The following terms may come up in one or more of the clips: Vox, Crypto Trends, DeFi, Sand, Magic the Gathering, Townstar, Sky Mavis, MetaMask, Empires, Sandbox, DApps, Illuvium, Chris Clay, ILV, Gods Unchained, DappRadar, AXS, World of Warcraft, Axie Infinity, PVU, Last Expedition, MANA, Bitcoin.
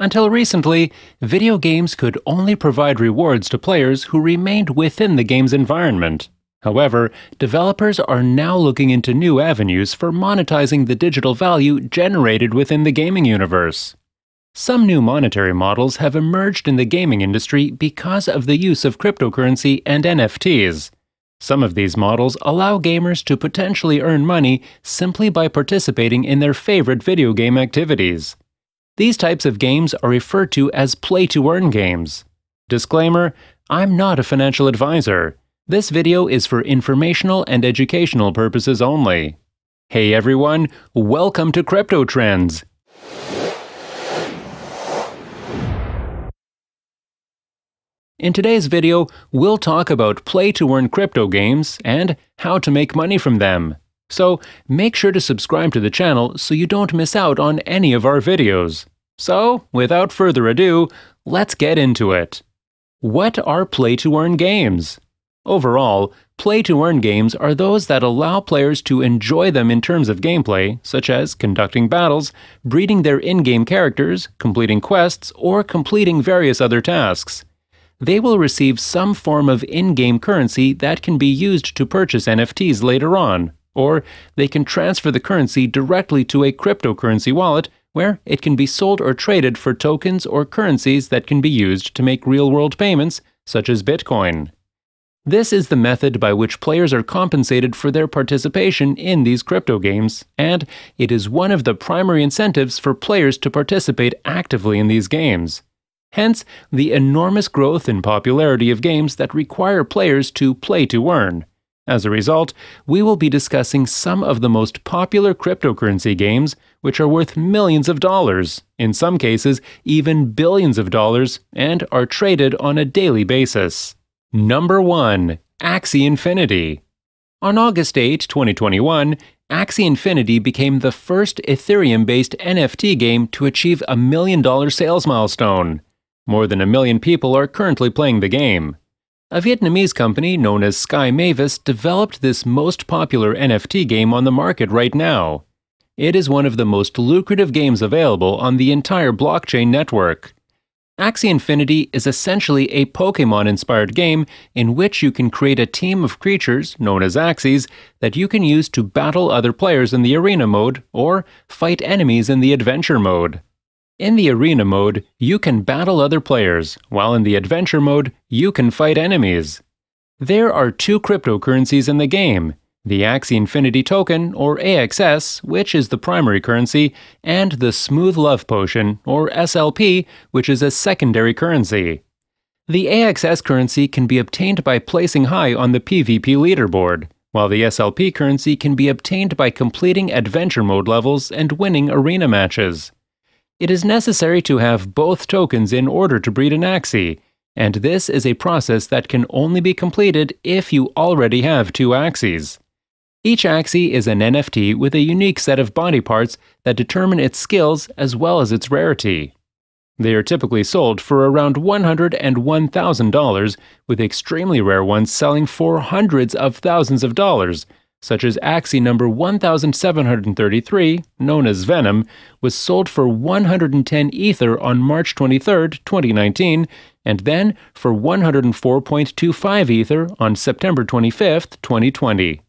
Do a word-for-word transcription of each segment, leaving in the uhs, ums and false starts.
Until recently, video games could only provide rewards to players who remained within the game's environment. However, developers are now looking into new avenues for monetizing the digital value generated within the gaming universe. Some new monetary models have emerged in the gaming industry because of the use of cryptocurrency and N F Ts. Some of these models allow gamers to potentially earn money simply by participating in their favorite video game activities. These types of games are referred to as play-to-earn games. Disclaimer: I'm not a financial advisor. This video is for informational and educational purposes only. Hey everyone, welcome to Crypto Trends! In today's video, we'll talk about play-to-earn crypto games and how to make money from them. So make sure to subscribe to the channel so you don't miss out on any of our videos. So, without further ado, let's get into it. What are play-to-earn games? Overall, play-to-earn games are those that allow players to enjoy them in terms of gameplay, such as conducting battles, breeding their in-game characters, completing quests, or completing various other tasks. They will receive some form of in-game currency that can be used to purchase N F Ts later on, or they can transfer the currency directly to a cryptocurrency wallet where it can be sold or traded for tokens or currencies that can be used to make real-world payments, such as Bitcoin. This is the method by which players are compensated for their participation in these crypto games, and it is one of the primary incentives for players to participate actively in these games. Hence, the enormous growth in popularity of games that require players to play to earn. As a result, we will be discussing some of the most popular cryptocurrency games, which are worth millions of dollars, in some cases even billions of dollars, and are traded on a daily basis. Number one. Axie Infinity. On August eighth, twenty twenty-one, Axie Infinity became the first Ethereum-based N F T game to achieve a million dollar sales milestone. More than a million people are currently playing the game. A Vietnamese company known as Sky Mavis developed this most popular N F T game on the market right now. It is one of the most lucrative games available on the entire blockchain network. Axie Infinity is essentially a Pokemon-inspired game in which you can create a team of creatures, known as Axies, that you can use to battle other players in the arena mode or fight enemies in the adventure mode. In the arena mode, you can battle other players, while in the adventure mode, you can fight enemies. There are two cryptocurrencies in the game: the Axie Infinity Token, or A X S, which is the primary currency, and the Smooth Love Potion, or S L P, which is a secondary currency. The A X S currency can be obtained by placing high on the P V P leaderboard, while the S L P currency can be obtained by completing adventure mode levels and winning arena matches. It is necessary to have both tokens in order to breed an Axie, and this is a process that can only be completed if you already have two Axies. Each Axie is an N F T with a unique set of body parts that determine its skills as well as its rarity. They are typically sold for around one hundred and one thousand dollars, with extremely rare ones selling for hundreds of thousands of dollars, such as Axie number one thousand seven hundred thirty-three, known as Venom, was sold for one hundred ten Ether on March twenty-third, twenty nineteen, and then for one hundred four point two five Ether on September twenty-fifth, twenty twenty.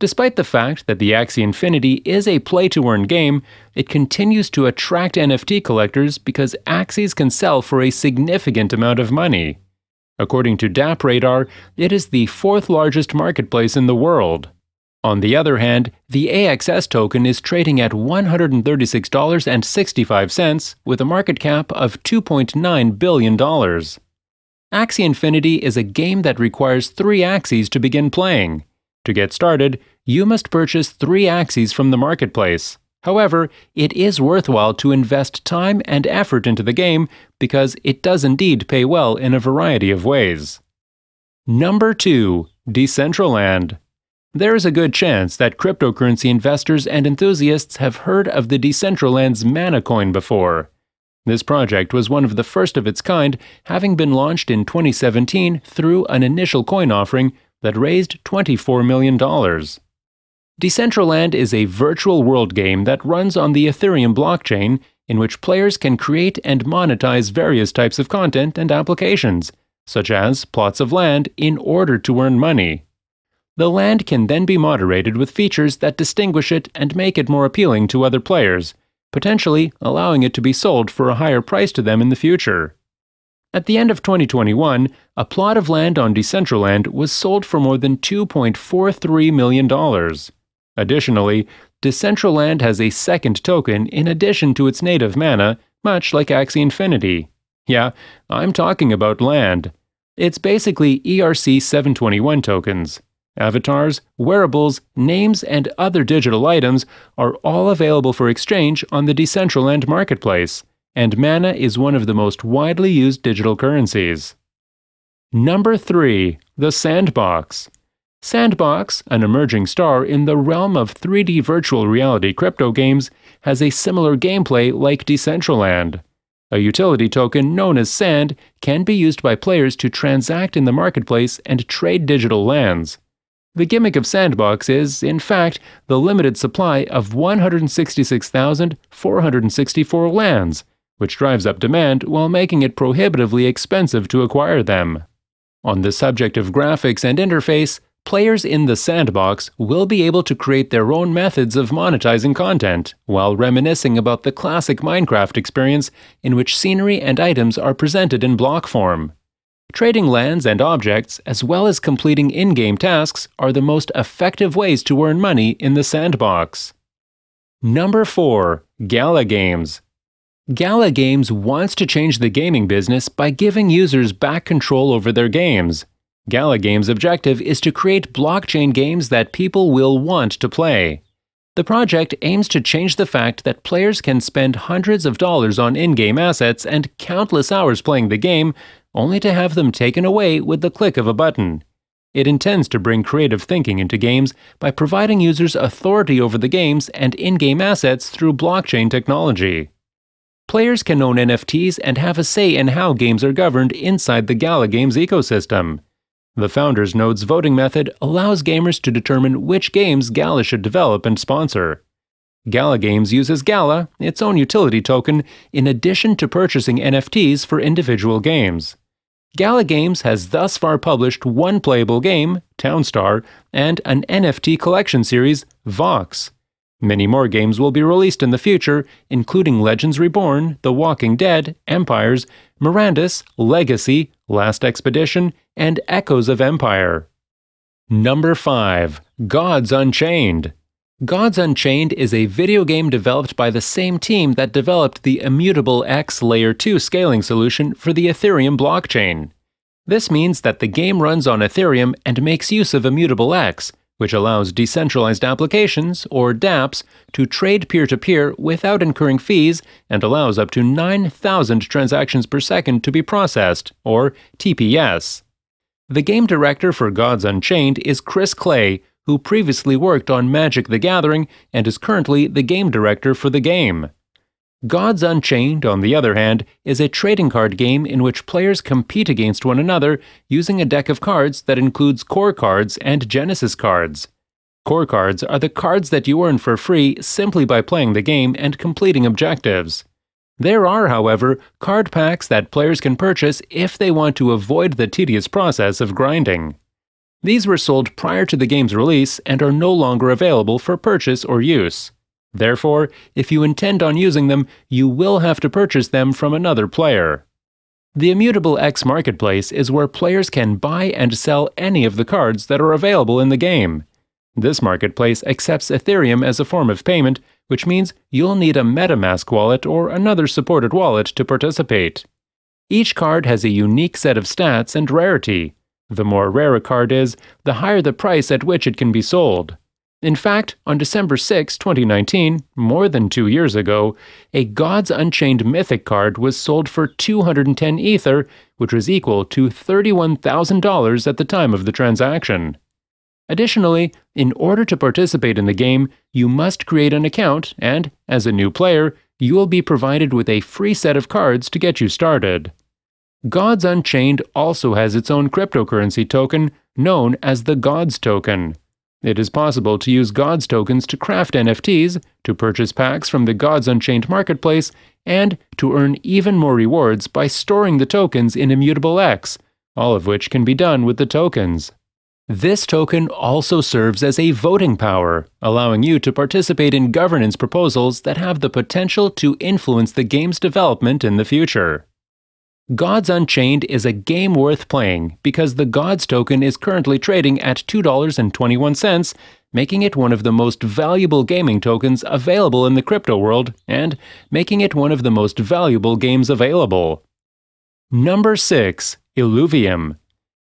Despite the fact that the Axie Infinity is a play-to-earn game, it continues to attract N F T collectors because Axies can sell for a significant amount of money. According to DappRadar, it is the fourth largest marketplace in the world. On the other hand, the A X S token is trading at one hundred thirty-six dollars and sixty-five cents with a market cap of two point nine billion dollars. Axie Infinity is a game that requires three Axies to begin playing. To get started, you must purchase three Axies from the marketplace. However, it is worthwhile to invest time and effort into the game because it does indeed pay well in a variety of ways. Number two. Decentraland. There is a good chance that cryptocurrency investors and enthusiasts have heard of the Decentraland's MANA coin before. This project was one of the first of its kind, having been launched in twenty seventeen through an initial coin offering that raised twenty-four million dollars. Decentraland is a virtual world game that runs on the Ethereum blockchain in which players can create and monetize various types of content and applications, such as plots of land, in order to earn money. The land can then be moderated with features that distinguish it and make it more appealing to other players, potentially allowing it to be sold for a higher price to them in the future. At the end of twenty twenty-one, a plot of land on Decentraland was sold for more than two point four three million dollars. Additionally, Decentraland has a second token in addition to its native MANA, much like Axie Infinity. Yeah, I'm talking about land. It's basically E R C seven twenty-one tokens. Avatars, wearables, names, and other digital items are all available for exchange on the Decentraland marketplace, and MANA is one of the most widely used digital currencies. Number three. The Sandbox. Sandbox, an emerging star in the realm of three D virtual reality crypto games, has a similar gameplay like Decentraland. A utility token known as Sand can be used by players to transact in the marketplace and trade digital lands. The gimmick of Sandbox is, in fact, the limited supply of one hundred sixty-six thousand four hundred sixty-four lands, which drives up demand while making it prohibitively expensive to acquire them. On the subject of graphics and interface, players in the Sandbox will be able to create their own methods of monetizing content, while reminiscing about the classic Minecraft experience in which scenery and items are presented in block form. Trading lands and objects, as well as completing in-game tasks, are the most effective ways to earn money in the Sandbox. Number four. Gala Games. Gala Games wants to change the gaming business by giving users back control over their games. Gala Games' objective is to create blockchain games that people will want to play. The project aims to change the fact that players can spend hundreds of dollars on in-game assets and countless hours playing the game, only to have them taken away with the click of a button. It intends to bring creative thinking into games by providing users authority over the games and in-game assets through blockchain technology. Players can own N F Ts and have a say in how games are governed inside the Gala Games ecosystem. The founders' node's voting method allows gamers to determine which games Gala should develop and sponsor. Gala Games uses Gala, its own utility token, in addition to purchasing N F Ts for individual games. Gala Games has thus far published one playable game, Townstar, and an N F T collection series, Vox. Many more games will be released in the future, including Legends Reborn, The Walking Dead, Empires, Mirandus, Legacy, Last Expedition, and Echoes of Empire. Number five. Gods Unchained. Gods Unchained is a video game developed by the same team that developed the Immutable X Layer two scaling solution for the Ethereum blockchain. This means that the game runs on Ethereum and makes use of Immutable X, which allows decentralized applications, or DApps, to trade peer-to-peer without incurring fees and allows up to nine thousand transactions per second to be processed, or T P S. The game director for Gods Unchained is Chris Clay, who previously worked on Magic the Gathering and is currently the game director for the game. Gods Unchained, on the other hand, is a trading card game in which players compete against one another using a deck of cards that includes core cards and Genesis cards. Core cards are the cards that you earn for free simply by playing the game and completing objectives. There are, however, card packs that players can purchase if they want to avoid the tedious process of grinding. These were sold prior to the game's release and are no longer available for purchase or use. Therefore, if you intend on using them, you will have to purchase them from another player. The Immutable X Marketplace is where players can buy and sell any of the cards that are available in the game. This marketplace accepts Ethereum as a form of payment, which means you'll need a MetaMask wallet or another supported wallet to participate. Each card has a unique set of stats and rarity. The more rare a card is, the higher the price at which it can be sold. In fact, on December sixth, twenty nineteen, more than two years ago, a Gods Unchained Mythic card was sold for two hundred ten Ether, which was equal to thirty-one thousand dollars at the time of the transaction. Additionally, in order to participate in the game, you must create an account and, as a new player, you will be provided with a free set of cards to get you started. Gods Unchained also has its own cryptocurrency token, known as the Gods Token. It is possible to use Gods tokens to craft N F Ts, to purchase packs from the Gods Unchained marketplace, and to earn even more rewards by storing the tokens in Immutable X, all of which can be done with the tokens. This token also serves as a voting power, allowing you to participate in governance proposals that have the potential to influence the game's development in the future. Gods Unchained is a game worth playing because the Gods token is currently trading at two dollars and twenty-one cents, making it one of the most valuable gaming tokens available in the crypto world and making it one of the most valuable games available. Number six. Illuvium.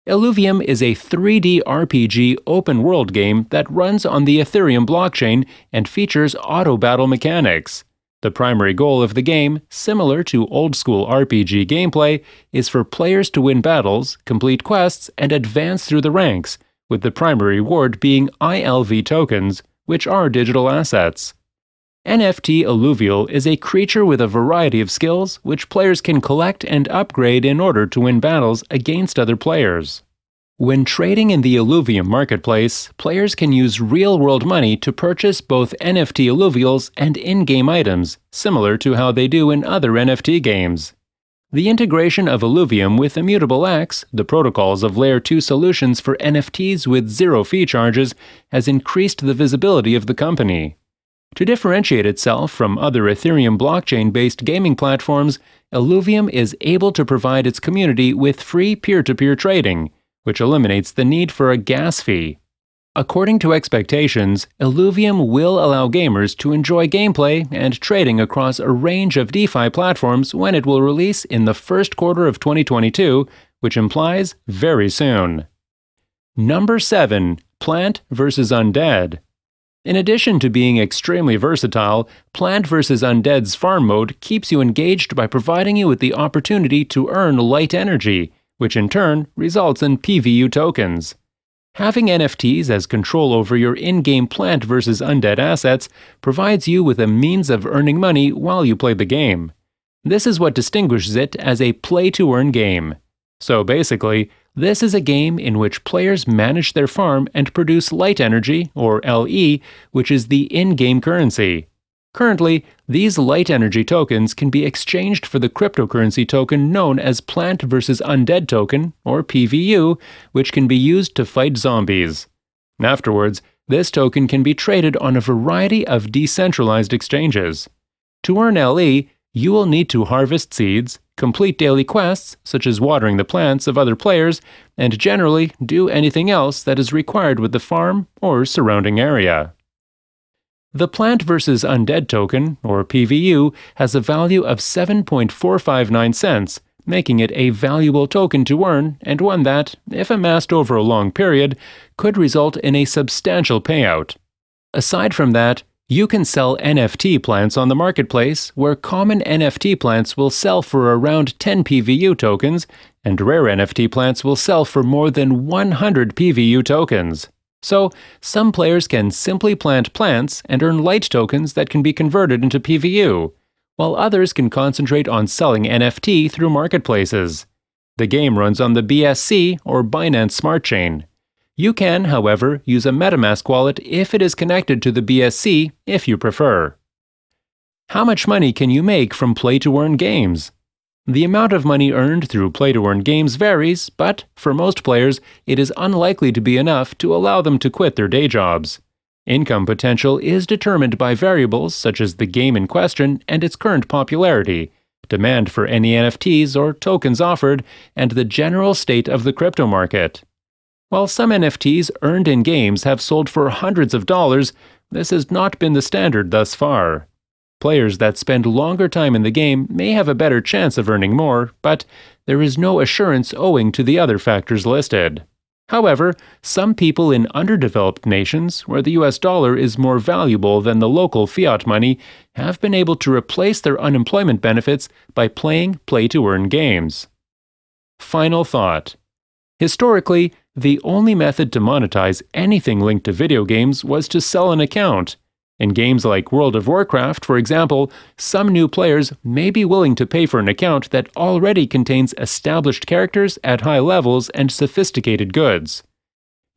Illuvium is a three D R P G open-world game that runs on the Ethereum blockchain and features auto-battle mechanics. The primary goal of the game, similar to old-school R P G gameplay, is for players to win battles, complete quests, and advance through the ranks, with the primary reward being I L V tokens, which are digital assets. N F T Alluvial is a creature with a variety of skills which players can collect and upgrade in order to win battles against other players. When trading in the Illuvium marketplace, players can use real-world money to purchase both N F T Alluvials and in-game items, similar to how they do in other N F T games. The integration of Illuvium with Immutable X, the protocols of Layer two solutions for N F Ts with zero fee charges, has increased the visibility of the company. To differentiate itself from other Ethereum blockchain-based gaming platforms, Illuvium is able to provide its community with free peer-to-peer trading, which eliminates the need for a gas fee. According to expectations, Illuvium will allow gamers to enjoy gameplay and trading across a range of DeFi platforms when it will release in the first quarter of twenty twenty-two, which implies very soon. Number seven. Plant versus. Undead. In addition to being extremely versatile, Plant versus. Undead's farm mode keeps you engaged by providing you with the opportunity to earn light energy, which in turn results in P V U tokens. Having N F Ts as control over your in-game Plant versus. Undead assets provides you with a means of earning money while you play the game. This is what distinguishes it as a play-to-earn game. So basically, this is a game in which players manage their farm and produce light energy, or L E, which is the in-game currency. Currently, these light energy tokens can be exchanged for the cryptocurrency token known as Plant versus. Undead token, or P V U, which can be used to fight zombies. Afterwards, this token can be traded on a variety of decentralized exchanges. To earn L E, you will need to harvest seeds, complete daily quests, such as watering the plants of other players, and generally do anything else that is required with the farm or surrounding area. The Plant versus. Undead token, or P V U, has a value of seven point four five nine cents, making it a valuable token to earn and one that, if amassed over a long period, could result in a substantial payout. Aside from that, you can sell N F T plants on the marketplace, where common N F T plants will sell for around ten P V U tokens, and rare N F T plants will sell for more than one hundred P V U tokens. So, some players can simply plant plants and earn light tokens that can be converted into P V U, while others can concentrate on selling N F T through marketplaces. The game runs on the B S C, or Binance Smart Chain. You can, however, use a MetaMask wallet if it is connected to the B S C, if you prefer. How much money can you make from play-to-earn games? The amount of money earned through play-to-earn games varies, but, for most players, it is unlikely to be enough to allow them to quit their day jobs. Income potential is determined by variables such as the game in question and its current popularity, demand for any N F Ts or tokens offered, and the general state of the crypto market. While some N F Ts earned in games have sold for hundreds of dollars, this has not been the standard thus far. Players that spend longer time in the game may have a better chance of earning more, but there is no assurance owing to the other factors listed. However, some people in underdeveloped nations, where the U S dollar is more valuable than the local fiat money, have been able to replace their unemployment benefits by playing play-to-earn games. Final thought. Historically, the only method to monetize anything linked to video games was to sell an account. In games like World of Warcraft, for example, some new players may be willing to pay for an account that already contains established characters at high levels and sophisticated goods.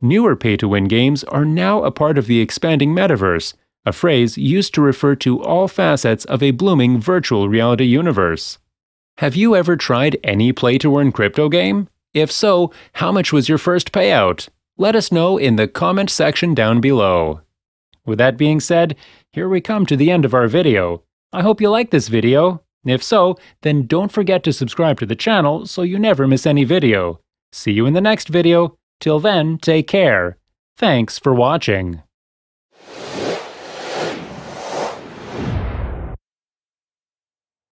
Newer pay-to-win games are now a part of the expanding metaverse, a phrase used to refer to all facets of a blooming virtual reality universe. Have you ever tried any play-to-earn crypto game? If so, how much was your first payout? Let us know in the comment section down below. With that being said, here we come to the end of our video. I hope you like this video. If so, then don't forget to subscribe to the channel so you never miss any video. See you in the next video. Till then, take care. Thanks for watching.